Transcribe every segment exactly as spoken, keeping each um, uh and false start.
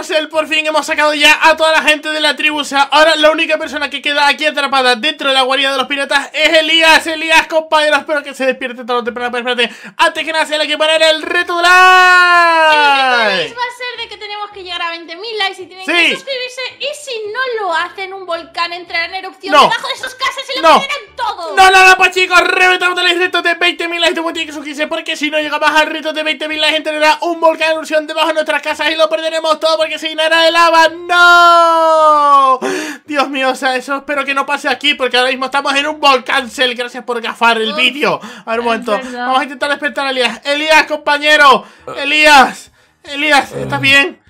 bueno, Sel, por fin hemos sacado ya a toda la gente de la tribu. O sea, ahora la única persona que queda aquí atrapada dentro de la guarida de los piratas es Elías. Elías, compañero, espero que se despierte tarde o temprano. Pero espérate, antes que nada, Sel, hay que poner el reto de like. El reto de like va a ser de que tenemos que llegar a veinte mil likes y tienen sí. que suscribirse. Y si no lo hacen, un volcán entrará en erupción no. debajo de sus casas y lo no. perderán todo. No, no, no, pues chicos, reventamos el reto de veinte mil likes. Tenemos que suscribirse porque si no llegamos al reto de veinte mil likes, entrará un volcán en erupción debajo de nuestras casas y lo perderemos todo porque se llenará de lava. ¡No! Dios mío, o sea, eso espero que no pase aquí porque ahora mismo estamos en un volcán, Sel. Gracias por gafar el vídeo. A ver, un momento. Vamos a intentar despertar a Elías. Elías, compañero. Elías. Elías, ¿estás bien?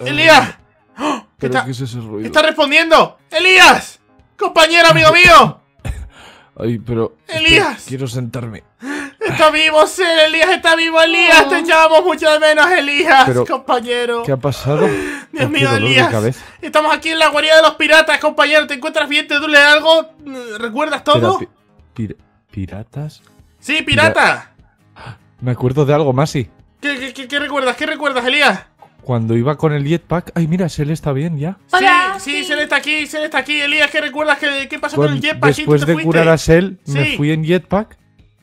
Elías. ¡Oh! ¿Qué está? ¿Qué es ese ruido? ¿Está respondiendo? Elías. Compañero, amigo mío. Ay, pero... Elías. Espera, quiero sentarme. Está vivo, Sel, Elías está vivo, Elías, oh. te echábamos mucho de menos, Elías, pero, compañero. ¿Qué ha pasado? Dios mío, Elías, estamos aquí en la guarida de los piratas, compañero, ¿te encuentras bien? ¿Te duele algo? ¿Recuerdas todo? Pira, pir, ¿Piratas? Sí, pirata. Pira... Me acuerdo de algo, Masi. ¿Qué, qué, qué, ¿Qué recuerdas? ¿Qué recuerdas, Elías? Cuando iba con el jetpack... Ay, mira, Sel está bien ya. Sí, Hola, sí, sí, Sel está aquí, Sel está aquí. Elías, ¿qué recuerdas? ¿Qué, qué pasó con, con el jetpack? Después ¿tú te de fuiste? Curar a Sel, sí. me fui en jetpack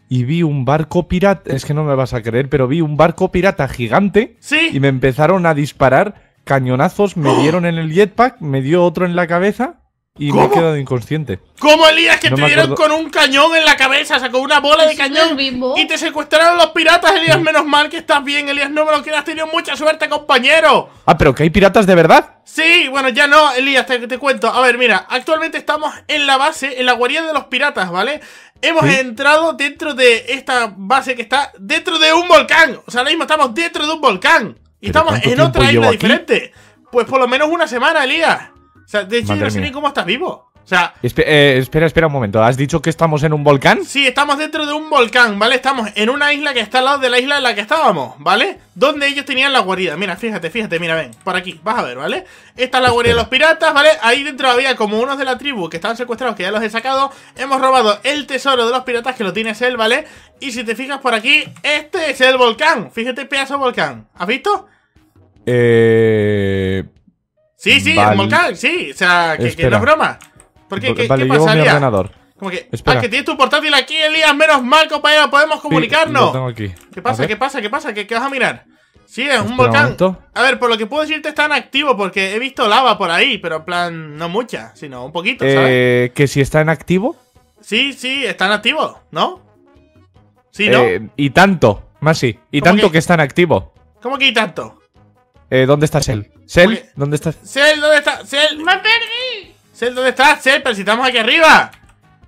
y vi un barco pirata, es que no me vas a creer, pero vi un barco pirata gigante ¿Sí? y me empezaron a disparar cañonazos, me ¡Oh! dieron en el jetpack, me dio otro en la cabeza y ¿Cómo? me he quedado inconsciente. ¿Cómo, Elías, que no te dieron con un cañón en la cabeza, o sea, con una bola de cañón y te secuestraron los piratas, Elías? Menos mal que estás bien, Elías, no me lo creas, has tenido mucha suerte, compañero. Ah, pero que hay piratas de verdad. Sí, bueno, ya no, Elías, te, te cuento. A ver, mira, actualmente estamos en la base, en la guarida de los piratas, ¿vale? Hemos ¿Sí? entrado dentro de esta base que está dentro de un volcán. O sea, ahora mismo estamos dentro de un volcán. Y estamos en otra isla diferente. Pues por lo menos una semana, Elías. O sea, de hecho, Madre yo no sé mía. ni cómo estás vivo. O sea, Espe eh, espera, espera un momento. ¿Has dicho que estamos en un volcán? Sí, estamos dentro de un volcán, ¿vale? Estamos en una isla que está al lado de la isla en la que estábamos, ¿vale? Donde ellos tenían la guarida. Mira, fíjate, fíjate, mira, ven, por aquí, vas a ver, ¿vale? Esta es la guarida de los piratas, ¿vale? Ahí dentro había como unos de la tribu que estaban secuestrados, que ya los he sacado. Hemos robado el tesoro de los piratas, que lo tiene Sel, ¿vale? Y si te fijas por aquí, este es el volcán. Fíjate, pedazo de volcán. ¿Has visto? Eh... Sí, sí, vale. el volcán, sí. O sea, que, que no es broma. ¿Por qué? ¿Qué, vale, ¿qué pasa, Elías? Como que, Espera. Ah, que tienes tu portátil aquí, Elías. Menos mal, compañero, podemos comunicarnos. Sí, tengo aquí. ¿Qué pasa? ¿Qué pasa? ¿Qué pasa? ¿Qué, qué vas a mirar? Sí, es un volcán. Un a ver, por lo que puedo decirte están activos porque he visto lava por ahí, pero en plan, no mucha, sino un poquito, ¿sabes? Eh, ¿Que si está en activo? Sí, sí, están activos, ¿no? Sí, ¿no? Eh, y tanto, Masi, y tanto que, que está en activo. ¿Cómo que y tanto? Eh, ¿Dónde está Sel? ¿Sel? Que, ¿Dónde estás? Sel, ¿dónde está? Sel, me perdí. Sel, ¿dónde estás? Sel, pero si estamos aquí arriba.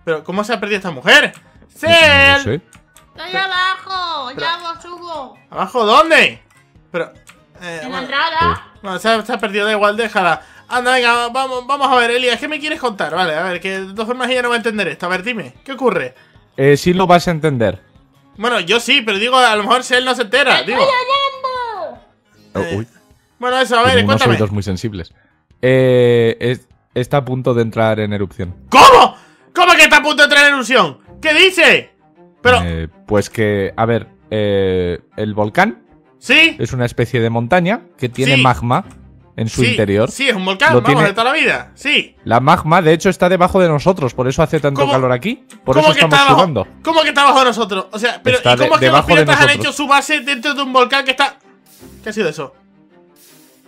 Pero, ¿cómo se ha perdido esta mujer? ¡Sel! No sé. Estoy abajo, pero, ya lo subo. ¿Abajo dónde? Pero. Eh, en bueno, la entrada. No, se ha, se ha perdido, da igual, déjala. Anda, venga, vamos, vamos a ver, Elías, ¿qué me quieres contar? Vale, a ver, que de todas formas ella no va a entender esto. A ver, dime, ¿qué ocurre? Eh, sí lo vas a entender. Bueno, yo sí, pero digo, a lo mejor Sel no se entera. Digo. ¡Estoy oyendo! Eh, Uy. Bueno, eso, a ver, Tengo cuéntame. Unos oídos muy sensibles. Eh. Es, Está a punto de entrar en erupción. ¿Cómo? ¿Cómo que está a punto de entrar en erupción? ¿Qué dice? Pero... Eh, pues que, a ver, eh, el volcán ¿Sí? es una especie de montaña que tiene ¿Sí? magma en su ¿Sí? interior. Sí, es un volcán, Lo vamos, tiene... de toda la vida. Sí. La magma, de hecho, está debajo de nosotros, por eso hace tanto ¿Cómo? calor aquí. Por eso estamos sudando. ¿Cómo que está debajo de nosotros? O sea, pero está ¿y cómo de, es que los piratas han hecho su base dentro de un volcán que está...? ¿Qué ha sido eso?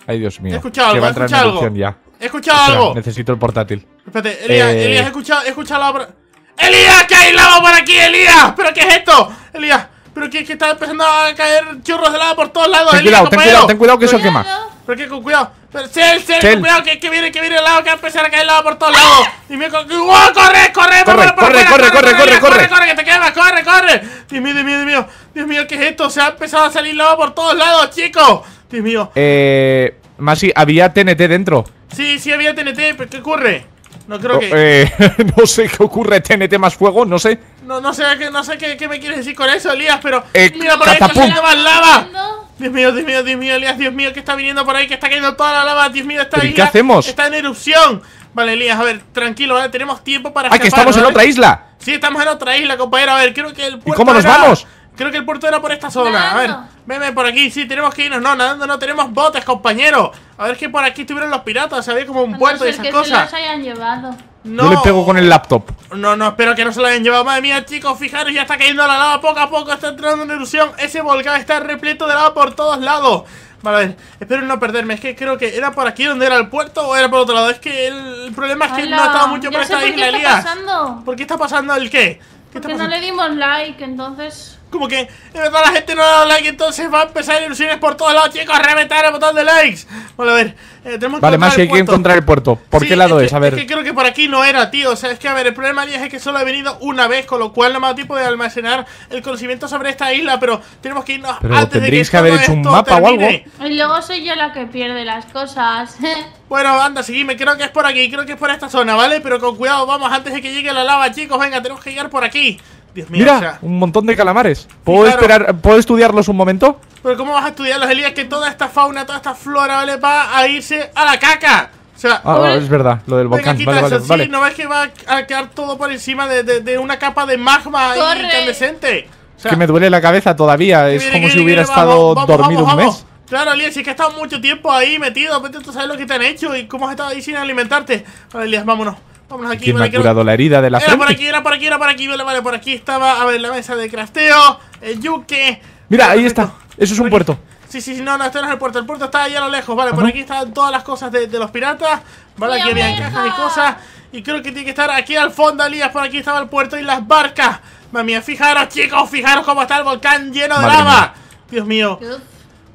Ay, Dios mío. He escuchado algo, he escuchado algo. Ya. He escuchado Espera, algo. Necesito el portátil. Espérate, Elías, eh... Elías, he escuchado, he escuchado la obra. ¡Elías, que hay lava por aquí, Elías! ¿Pero qué es esto? Elías, pero que, que está empezando a caer churros de lava por todos lados. Ten Elías, cuidado, ten cuidado, ten cuidado que eso quema. Pero que con cuidado. Pero, Sel, Sel, Sel. Con cuidado, que, que viene, que viene el lava, que va a empezar a caer lava por todos lados. Y me con... ¡Wow! ¡Corre, corre! Corre, corre, corre, corre, corre, corre, corre, que te quemas, corre, corre. Dios mío, Dios mío, Dios mío. Dios mío, ¿qué es esto? Se ha empezado a salir lava por todos lados, chicos. Dios mío. Eh. Masi, había T N T dentro. Sí, sí, había T N T, pero ¿qué ocurre? No creo no, que... Eh, no sé qué ocurre, T N T más fuego, no sé. No, no sé, no sé qué, qué me quieres decir con eso, Elías, pero... Eh, ¡Mira por ahí que se llama lava! No. Dios mío, Dios mío, Dios mío, Elías, Dios mío, que está viniendo por ahí, que está cayendo toda la lava, Dios mío, está ahí. ¿Qué hacemos? Está en erupción. Vale, Elías, a ver, tranquilo, ¿vale? Tenemos tiempo para escapar. ¡Ah, que estamos ¿vale? en otra isla! Sí, estamos en otra isla, compañero, a ver, creo que el puerto... ¿Y cómo nos vamos? Creo que el puerto era por esta zona. A ver, venme por aquí. Sí, tenemos que irnos. No, nadando no tenemos botes, compañero. A ver, es que por aquí estuvieron los piratas. Había como un puerto y esas cosas. No. Yo le pego con el laptop. No, no, espero que no se lo hayan llevado. Madre mía, chicos, fijaros, ya está cayendo la lava. Poco a poco está entrando en erupción. Ese volcán está repleto de lava por todos lados. Vale, a ver, espero no perderme. Es que creo que era por aquí donde era el puerto o era por otro lado. Es que el problema es que Hola. no estaba mucho por esta isla, Elías. ¿Por qué está pasando el qué? ¿Qué Porque no le dimos like, entonces. Como que en verdad la gente no ha dado like, entonces va a empezar ilusiones por todos lados, chicos. Reventar el botón de likes. Vale, a ver, eh, tenemos que Vale, más que hay que encontrar el puerto. ¿Por sí, qué lado es? es? Que, a ver. Es que creo que por aquí no era, tío. O sea, es que a ver, el problema es que solo he venido una vez, con lo cual no me ha dado tiempo de almacenar el conocimiento sobre esta isla, pero tenemos que irnos pero antes de que, que haber hecho un mapa termine. o algo. Y luego soy yo la que pierde las cosas. Bueno, anda, seguime, creo que es por aquí, creo que es por esta zona, ¿vale? Pero con cuidado, vamos, antes de que llegue la lava, chicos, venga, tenemos que llegar por aquí. Dios mío, Mira, o sea, un montón de calamares. ¿Puedo claro, esperar, ¿puedo estudiarlos un momento? Pero ¿cómo vas a estudiarlos, Elías? Que toda esta fauna, toda esta flora, ¿vale? Va a irse a la caca. O sea, ah, ¿vale? es verdad, lo del volcán. Venga, vale, vale, eso, vale. Sí, no ves que va a quedar todo por encima de, de, de una capa de magma incandescente. O sea, que me duele la cabeza todavía, es mire, como mire, si hubiera mire, estado vamos, dormido vamos, un mes. Vamos. Claro, Elías, si es que has estado mucho tiempo ahí metido, vete tú sabes lo que te han hecho y cómo has estado ahí sin alimentarte. Vale, Elías, vámonos. Vámonos aquí. ¿Quién me ha curado la herida de la frente? Era por aquí, era por aquí, era por aquí. Vale, vale, por aquí estaba, a ver, la mesa de crafteo, el yuque. Mira, ahí está. Eso es un puerto. Sí, sí, sí, no, no, este no es el puerto. El puerto está allá a lo lejos. Vale, por aquí están todas las cosas de, de los piratas. Vale, aquí había cajas y cosas. Y creo que tiene que estar aquí al fondo, Elías. Por aquí estaba el puerto y las barcas. Madre mía, fijaros, chicos, fijaros cómo está el volcán lleno de lava. Dios mío.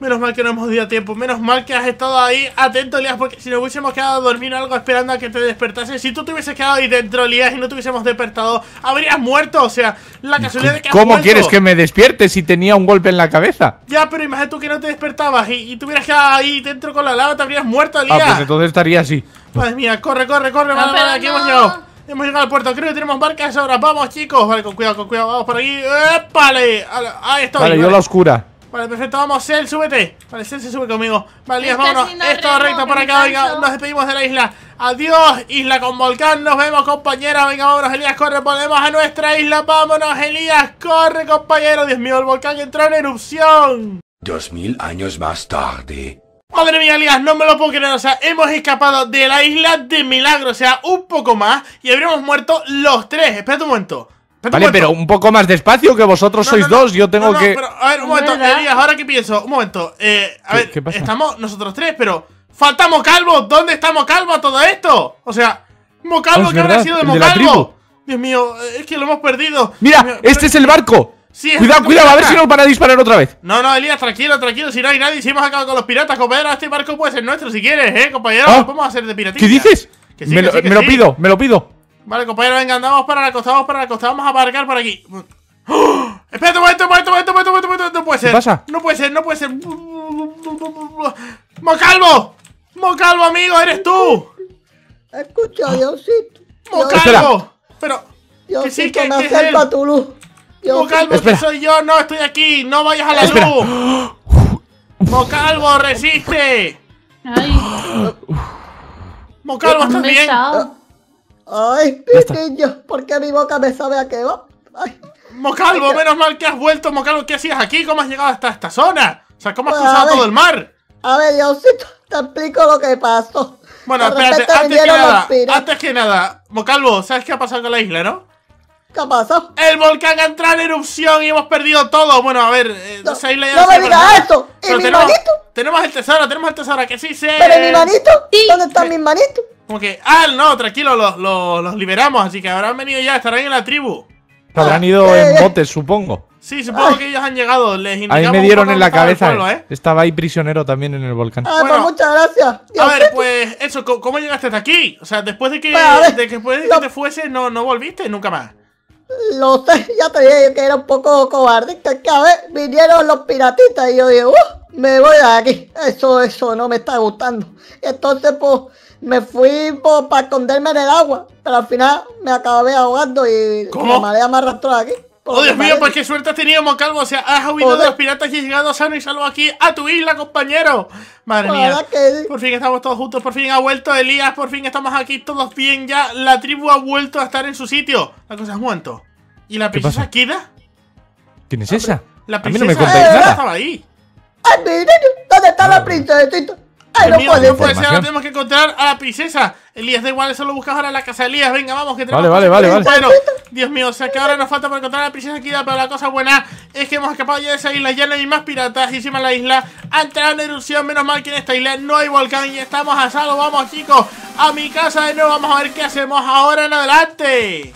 Menos mal que no hemos dado tiempo, menos mal que has estado ahí atento, Elías, porque si nos hubiésemos quedado dormido algo esperando a que te despertases, si tú te hubieses quedado ahí dentro, Elías, y no te hubiésemos despertado, habrías muerto, o sea, la casualidad de que has ¿Cómo muerto. quieres que me despierte si tenía un golpe en la cabeza? Ya, pero imagínate tú que no te despertabas y, y te hubieras quedado ahí dentro con la lava, te habrías muerto, Elías. Ah, pues entonces estaría así. Madre mía, corre, corre, corre, no, vale, vale, aquí no. hemos llegado. Hemos llegado al puerto, creo que tenemos barcas ahora, vamos chicos, vale, con cuidado, con cuidado, vamos por aquí, ¡épale! Ahí estoy. Vale, vale. yo la oscura. Vale, perfecto, vamos, Sel, súbete. Vale, Sel se sube conmigo. Vale, Elías, vámonos. Esto recto por acá, venga, nos despedimos de la isla. Adiós, isla con volcán, nos vemos, compañeros. Venga, vámonos, Elías, corre, volvemos a nuestra isla. Vámonos, Elías, corre, compañero. Dios mío, el volcán entró en erupción. Dos mil años más tarde. Madre mía, Elías, no me lo puedo creer, o sea, hemos escapado de la isla de milagro. O sea, un poco más y habríamos muerto los tres. Espérate un momento. Vale, pero un poco más despacio, que vosotros no, sois no, no, dos, yo tengo no, no, que... Pero, a ver, un momento, Elías, ahora que pienso, un momento, eh, a ¿Qué, ver, ¿qué pasa? Estamos nosotros tres, pero... ¡Falta Mocalvo! ¿Dónde está Mocalvo a todo esto? O sea, Mocalvo, oh, ¿qué habrá sido de Mocalvo? Dios mío, es que lo hemos perdido. Mira, mío, este pero... es el barco. Sí, cuidado, cuidado, a ver si nos van a disparar otra vez. No, no, Elías, tranquilo, tranquilo, si no hay nadie, si hemos acabado con los piratas, compañero, este barco puede ser nuestro si quieres, eh, compañero, ah. lo podemos hacer de piratita. ¿Qué dices? Que sí, me que lo, sí, que me sí. lo pido, me lo pido. Vale, compañero, venga, andamos para la costa, vamos para la costa, vamos a aparcar por aquí. ¡Oh! Espérate un momento, un momento, un momento, un momento, un momento, no puede ser. ¿Qué pasa? No puede ser, no puede ser. ¡Mocalvo! ¡Mocalvo, amigo, eres tú! Escucha, Diosito. ¡Mocalvo! Pero, Diosito, que sí, que, me que acerca es tu luz. ¡Mocalvo, que soy yo! No, estoy aquí, no vayas a la Espera. luz. ¡Mocalvo, resiste! Ay. ¡Mocalvo, estás bien! Ay, mi niño, ¿por qué mi boca me sabe a qué va? Ay. Mocalvo, Ay, menos mal que has vuelto, Mocalvo, ¿qué hacías aquí? ¿Cómo has llegado hasta esta zona? O sea, ¿cómo has pues cruzado ver, todo el mar? A ver, Diosito, te explico lo que pasó. Bueno, de espérate, antes que, nada, antes que nada, Mocalvo, ¿sabes qué ha pasado con la isla, no? ¿Qué ha pasado? El volcán ha entrado en erupción y hemos perdido todo. Bueno, a ver, eh, no, esa isla ya no me digas esto. ¿Y mi tenemos, manito? Tenemos el tesoro, tenemos el tesoro, que sí se... ¿Pero mi manito? ¿Dónde están mis manitos? Como que, ah, no, tranquilo, los, los, los liberamos, así que habrán venido ya, estarán en la tribu. Habrán ido ah, en eh, botes, supongo. Sí, supongo Ay. que ellos han llegado. Les indicamos. Ahí me dieron en la cabeza. Pueblo, ¿eh? Estaba ahí prisionero también en el volcán. Ah, bueno, pues muchas gracias. Dios a ver, tú. pues eso, ¿cómo llegaste hasta aquí? O sea, después de que, pues, de que, después de que no, te fuese, no, no volviste nunca más. Lo sé, ya te dije que era un poco cobarde, que, que a ver, vinieron los piratitas y yo dije, uh, me voy de aquí. Eso, eso no me está gustando. Entonces, pues... Me fui por, para esconderme en el agua, pero al final me acabé ahogando y ¿Cómo? la marea me arrastró aquí. ¡Oh, Dios mío! Pues qué suerte has tenido, Mocalvo. O sea, has huido Joder. de los piratas y has llegado sano y salvo aquí a tu isla, compañero. Madre Joder, mía. Que... Por fin estamos todos juntos, por fin ha vuelto Elías, por fin estamos aquí todos bien ya. La tribu ha vuelto a estar en su sitio. La cosa es muerto. ¿Y la princesa Kida? ¿Quién es esa? La princesa, a mí no me contáis nada. Estaba ahí. ¿Dónde está la princesita? Ay, no puede, no puede ser, ahora tenemos que encontrar a la princesa. Elías, da igual, eso lo buscas ahora en la casa de Elías. Venga, vamos, que tenemos. Vale, vale, vale. Bueno, Dios mío, o sea que ahora nos falta para encontrar a la princesa Kida, pero la cosa buena es que hemos escapado ya de esa isla. Ya no hay más piratas, y encima de la isla ha entrado en erupción. Menos mal que en esta isla no hay volcán y estamos a salvo. Vamos, chicos, a mi casa de nuevo. Vamos a ver qué hacemos ahora en adelante.